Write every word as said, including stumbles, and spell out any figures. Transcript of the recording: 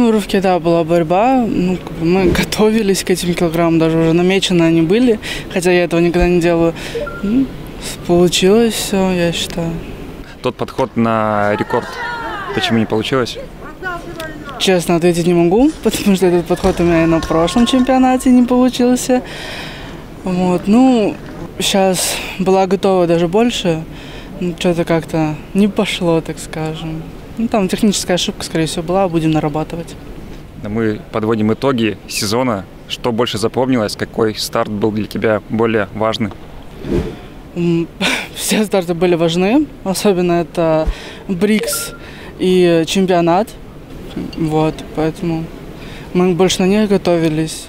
на уровке, да, была борьба. Ну, мы готовились к этим килограммам, даже уже намечены они были, хотя я этого никогда не делаю. Ну, получилось все, я считаю. Тот подход на рекорд, почему не получилось? Честно ответить не могу, потому что этот подход у меня и на прошлом чемпионате не получился. Вот, ну, сейчас была готова даже больше, ну, что-то как-то не пошло, так скажем. Ну, там техническая ошибка, скорее всего, была, будем нарабатывать. Мы подводим итоги сезона. Что больше запомнилось? Какой старт был для тебя более важный? Все старты были важны, особенно это БРИКС и чемпионат. Вот, поэтому мы больше на них готовились.